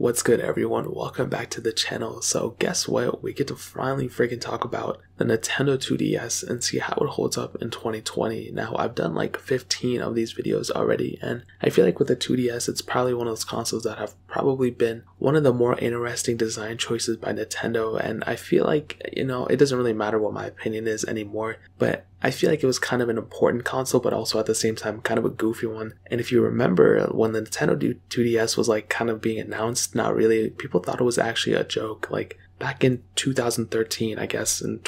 What's good, everyone? Welcome back to the channel. So guess what? We get to finally freaking talk about the Nintendo 2DS and see how it holds up in 2020. Now, I've done like 15 of these videos already, and I feel like with the 2DS, it's probably one of those consoles that have probably been one of the more interesting design choices by Nintendo. And I feel like, you know, it doesn't really matter what my opinion is anymore, but I feel like it was kind of an important console, but also at the same time, kind of a goofy one. And if you remember, when the Nintendo 2DS was like kind of being announced, not really, people thought it was actually a joke. Like back in 2013, I guess, in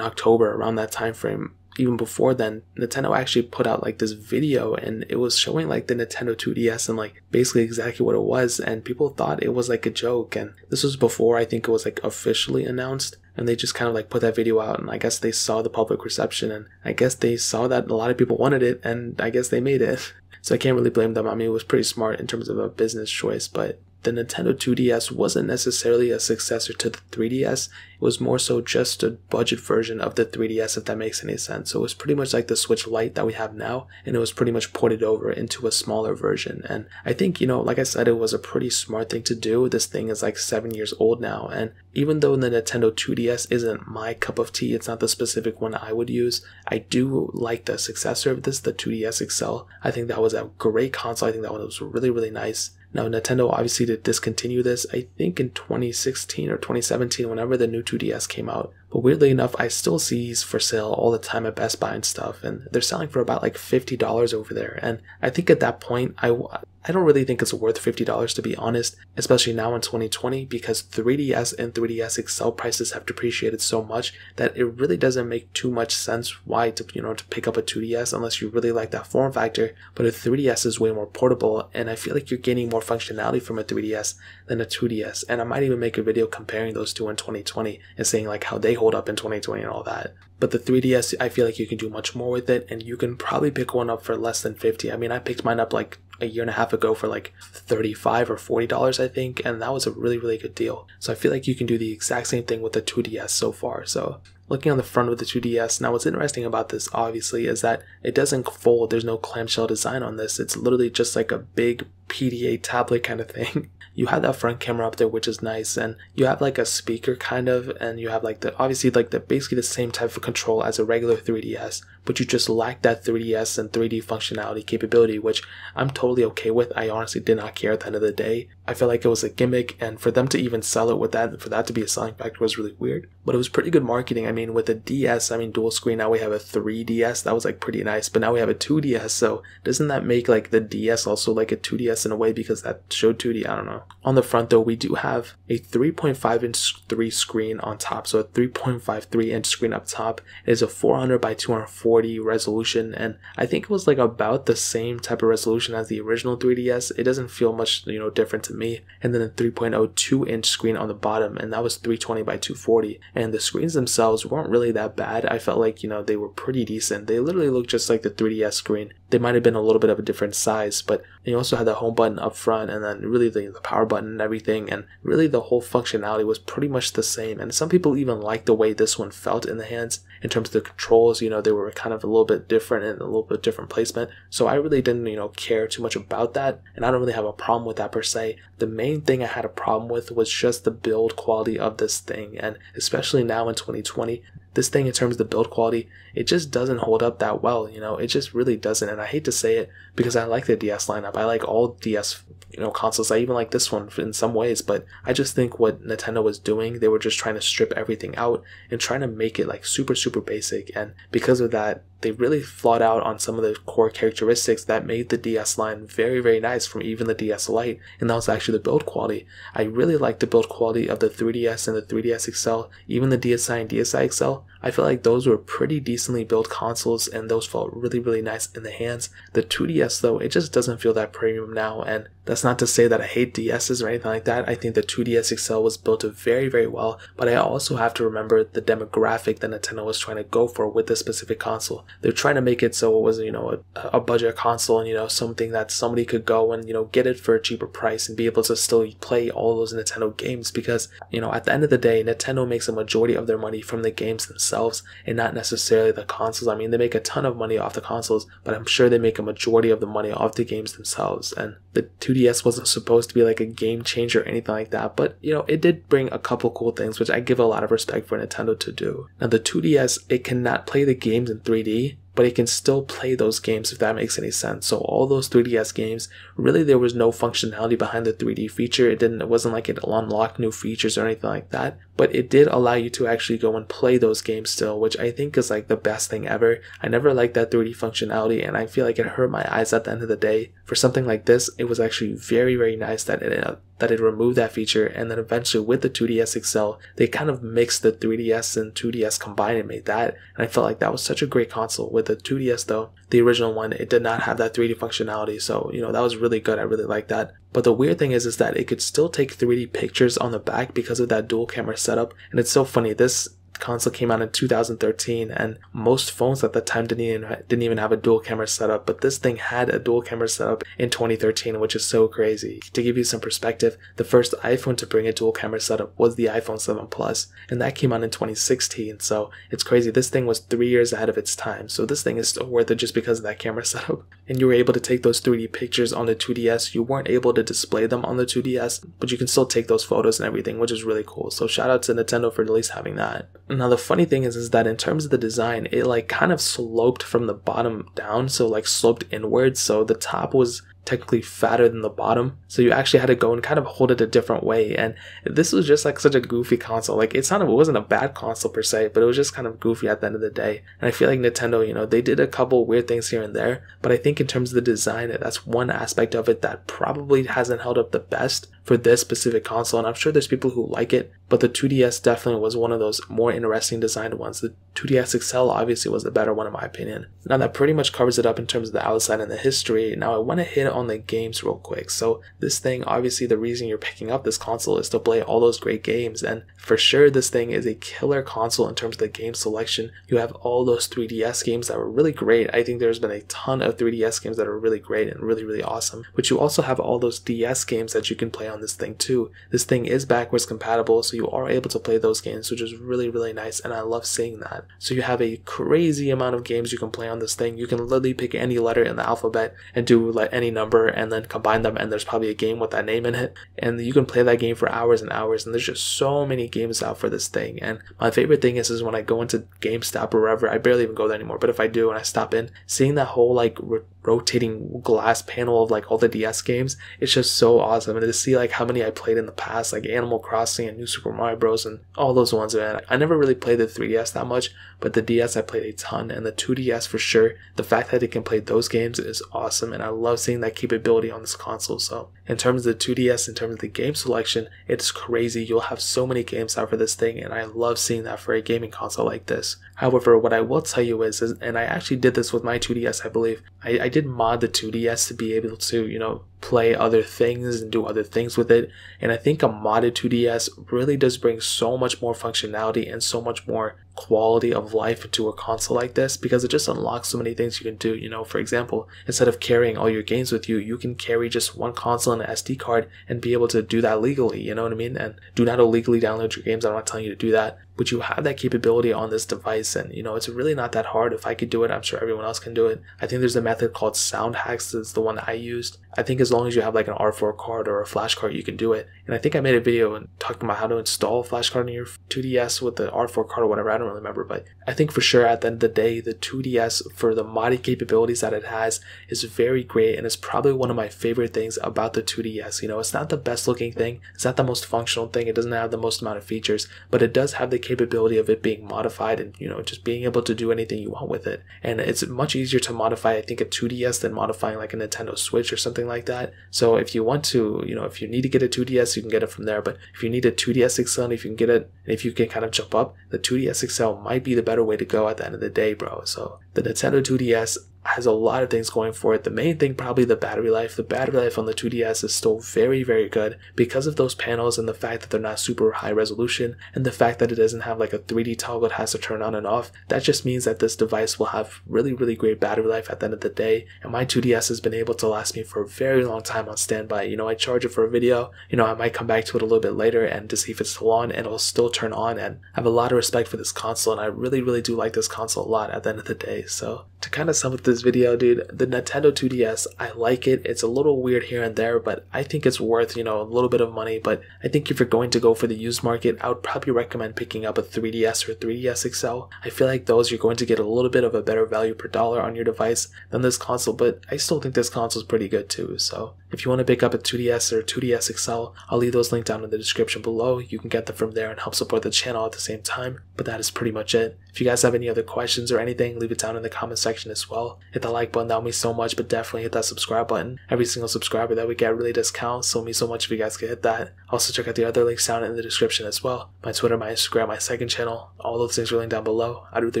October, around that time frame, even before then, Nintendo actually put out like this video, and it was showing like the Nintendo 2DS and like basically exactly what it was, and people thought it was like a joke. And this was before I think it was like officially announced, and they just kind of like put that video out, and I guess they saw the public reception, and I guess they saw that a lot of people wanted it, and I guess they made it. So I can't really blame them. I mean, it was pretty smart in terms of a business choice, but the Nintendo 2DS wasn't necessarily a successor to the 3DS. It was more so just a budget version of the 3DS, if that makes any sense. So it was pretty much like the Switch Lite that we have now, and it was pretty much ported over into a smaller version. And I think, you know, like I said, it was a pretty smart thing to do. This thing is like 7 years old now, and even though the Nintendo 2DS isn't my cup of tea, it's not the specific one I would use, I do like the successor of this, the 2DS XL. I think that was a great console. I think that one was really, really nice. Now, Nintendo obviously did discontinue this, I think in 2016 or 2017, whenever the new 2DS came out. But weirdly enough, I still see these for sale all the time at Best Buy and stuff, and they're selling for about like $50 over there. And I think at that point, I don't really think it's worth $50, to be honest, especially now in 2020, because 3DS and 3DS XL prices have depreciated so much that it really doesn't make too much sense why to pick up a 2DS unless you really like that form factor. But a 3DS is way more portable, and I feel like you're gaining more functionality from a 3DS than a 2DS. And I might even make a video comparing those two in 2020 and saying like how they hold up in 2020 and all that. But the 3DS, I feel like you can do much more with it, and you can probably pick one up for less than $50. I mean, I picked mine up like a year and a half ago for like $35 or $40, I think, and that was a really, really good deal. So I feel like you can do the exact same thing with the 2DS so far. So looking on the front of the 2DS, now what's interesting about this, obviously, is that it doesn't fold. There's no clamshell design on this. It's literally just like a big PDA tablet kind of thing. You have that front camera up there, which is nice, and you have like a speaker kind of, and you have like the, obviously, like the basically the same type of control as a regular 3DS, but you just lack that 3DS and 3D functionality capability, which I'm totally okay with. I honestly did not care at the end of the day. I felt like it was a gimmick, and for them to even sell it with that, for that to be a selling factor was really weird, but it was pretty good marketing. I mean, with the DS, I mean, dual screen, now we have a 3DS, that was like pretty nice, but now we have a 2DS, so doesn't that make like the DS also like a 2DS in a way, because that showed 2D, I don't know. On the front though, we do have a 3.5-inch screen on top, so a 3.53-inch screen up top. It is a 400x240 resolution, and I think it was like about the same type of resolution as the original 3DS. It doesn't feel much, you know, different to me. And then a 3.02-inch screen on the bottom, and that was 320x240. And the screens themselves weren't really that bad. I felt like, you know, they were pretty decent. They literally looked just like the 3DS screen. They might have been a little bit of a different size, but you also had the home button up front, and then really the power button and everything, and really the whole functionality was pretty much the same. And some people even liked the way this one felt in the hands in terms of the controls. You know, they were kind of a little bit different and a little bit different placement, so I really didn't, you know, care too much about that, and I don't really have a problem with that per se. The main thing I had a problem with was just the build quality of this thing, and especially now in 2020, this thing in terms of the build quality, it just doesn't hold up that well, you know, it just really doesn't. And I hate to say it because I like the DS lineup. I like all DS, you know, consoles. I even like this one in some ways, but I just think what Nintendo was doing, they were just trying to strip everything out and trying to make it like super, super basic. And because of that, they really flawed out on some of the core characteristics that made the DS line very, very nice from even the DS Lite, and that was actually the build quality. I really liked the build quality of the 3DS and the 3DS XL, even the DSi and DSi XL. I feel like those were pretty decently built consoles, and those felt really, really nice in the hands. The 2DS though, it just doesn't feel that premium now, and that's not to say that I hate DS's or anything like that. I think the 2DS XL was built very, very well, but I also have to remember the demographic that Nintendo was trying to go for with this specific console. They're trying to make it so it was, you know, a budget console, and, you know, something that somebody could go and, you know, get it for a cheaper price and be able to still play all those Nintendo games, because, you know, at the end of the day, Nintendo makes a majority of their money from the games themselves and not necessarily the consoles. I mean, they make a ton of money off the consoles, but I'm sure they make a majority of the money off the games themselves. And the 2DS wasn't supposed to be like a game changer or anything like that, but you know, it did bring a couple cool things, which I give a lot of respect for Nintendo to do. Now the 2DS, it cannot play the games in 3D, but it can still play those games, if that makes any sense. So all those 3DS games, really there was no functionality behind the 3D feature. It wasn't like it unlocked new features or anything like that, but it did allow you to actually go and play those games still, which I think is like the best thing ever. I never liked that 3D functionality, and I feel like it hurt my eyes at the end of the day. For something like this, it was actually very, very nice that it removed that feature, and then eventually with the 2DS XL, they kind of mixed the 3DS and 2DS combined and made that, and I felt like that was such a great console. With the 2DS though, the original one, it did not have that 3D functionality, so you know, that was really good. I really liked that. But the weird thing is that it could still take 3D pictures on the back because of that dual camera setup. And it's so funny, this console came out in 2013, and most phones at the time didn't even have a dual camera setup, but this thing had a dual camera setup in 2013, which is so crazy. To give you some perspective, the first iPhone to bring a dual camera setup was the iPhone 7 Plus, and that came out in 2016, so it's crazy. This thing was 3 years ahead of its time, so this thing is still worth it just because of that camera setup. And you were able to take those 3D pictures on the 2DS. You weren't able to display them on the 2DS, but you can still take those photos and everything, which is really cool. So shout out to Nintendo for at least having that. Now the funny thing is that in terms of the design, it like kind of sloped from the bottom down, so like sloped inwards, so the top was technically fatter than the bottom, so you actually had to go and kind of hold it a different way. And this was just like such a goofy console. Like it wasn't a bad console per se, but it was just kind of goofy at the end of the day. And I feel like Nintendo, you know, they did a couple weird things here and there, but I think in terms of the design, that's one aspect of it that probably hasn't held up the best for this specific console. And I'm sure there's people who like it, but the 2DS definitely was one of those more interesting designed ones. The 2DS XL obviously was the better one in my opinion. Now that pretty much covers it up in terms of the outside and the history. Now I want to hit on the games real quick. So this thing, obviously the reason you're picking up this console is to play all those great games, and for sure this thing is a killer console in terms of the game selection. You have all those 3DS games that were really great. I think there's been a ton of 3DS games that are really great and really, really awesome, but you also have all those DS games that you can play on this thing too. This thing is backwards compatible, so you are able to play those games, which is really, really nice, and I love seeing that. So you have a crazy amount of games you can play on this thing. You can literally pick any letter in the alphabet and do like any number and then combine them, and there's probably a game with that name in it, and you can play that game for hours and hours. And there's just so many games out for this thing. And my favorite thing is when I go into GameStop or wherever, I barely even go there anymore, but if I do and I stop in, seeing that whole like rotating glass panel of like all the DS games, it's just so awesome. And to see like how many I played in the past, like Animal Crossing and New Super Mario Bros and all those ones, man. I never really played the 3DS that much, but the DS I played a ton, and the 2DS for sure. The fact that it can play those games is awesome, and I love seeing that capability on this console. So in terms of the 2DS, in terms of the game selection, it's crazy. You'll have so many games out for this thing, and I love seeing that for a gaming console like this. However, what I will tell you is, and I actually did this with my 2DS, I believe, I did mod the 2DS to be able to, you know, play other things and do other things with it. And I think a modded 2DS really does bring so much more functionality and so much more quality of life into a console like this, because it just unlocks so many things you can do. You know, for example, instead of carrying all your games with you, you can carry just one console and an SD card and be able to do that legally, you know what I mean? And do not illegally download your games, I'm not telling you to do that, but you have that capability on this device. And you know, it's really not that hard. If I could do it, I'm sure everyone else can do it. I think there's a method called sound hacks. That's the one that I used. I think as long as you have like an R4 card or a flash card, you can do it. And I think I made a video and talking about how to install a flash card in your 2DS with the R4 card or whatever. I don't really remember, but I think for sure at the end of the day, the 2DS, for the modded capabilities that it has, is very great, and it's probably one of my favorite things about the 2DS. You know, it's not the best looking thing, it's not the most functional thing, it doesn't have the most amount of features, but it does have the capability of it being modified and, you know, just being able to do anything you want with it. And it's much easier to modify, I think, a 2DS than modifying like a Nintendo Switch or something like that. So if you want to, you know, if you need to get a 2DS, you can get it from there, but if you need a 2DS XL, if you can get it, and if you can kind of jump up, the 2DS XL might be the better way to go at the end of the day, bro. So the Nintendo 2DS, has a lot of things going for it. The main thing, probably the battery life. The battery life on the 2DS is still very, very good because of those panels and the fact that they're not super high resolution and the fact that it doesn't have like a 3D toggle it has to turn on and off. That just means that this device will have really, really great battery life at the end of the day. And my 2DS has been able to last me for a very long time on standby. You know, I charge it for a video, you know, I might come back to it a little bit later and to see if it's still on, and it'll still turn on. And I have a lot of respect for this console, and I really, really do like this console a lot at the end of the day. So to kind of sum up this video, dude, the Nintendo 2DS, I like it. It's a little weird here and there, but I think it's worth, you know, a little bit of money. But I think if you're going to go for the used market, I would probably recommend picking up a 3DS or 3DS XL. I feel like those, you're going to get a little bit of a better value per dollar on your device than this console, but I still think this console is pretty good too. So if you want to pick up a 2DS or 2DS XL, I'll leave those linked down in the description below. You can get them from there and help support the channel at the same time. But that is pretty much it. If you guys have any other questions or anything, leave it down in the comment section as well. Hit the like button, that would mean so much, but definitely hit that subscribe button. Every single subscriber that we get really does count, so it means so much if you guys could hit that. Also check out the other links down in the description as well. My Twitter, my Instagram, my second channel, all those things are linked down below. I'd really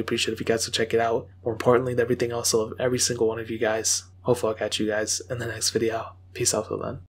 appreciate it if you guys would check it out. More importantly than everything else, I love every single one of you guys. Hopefully I'll catch you guys in the next video. Peace out till then.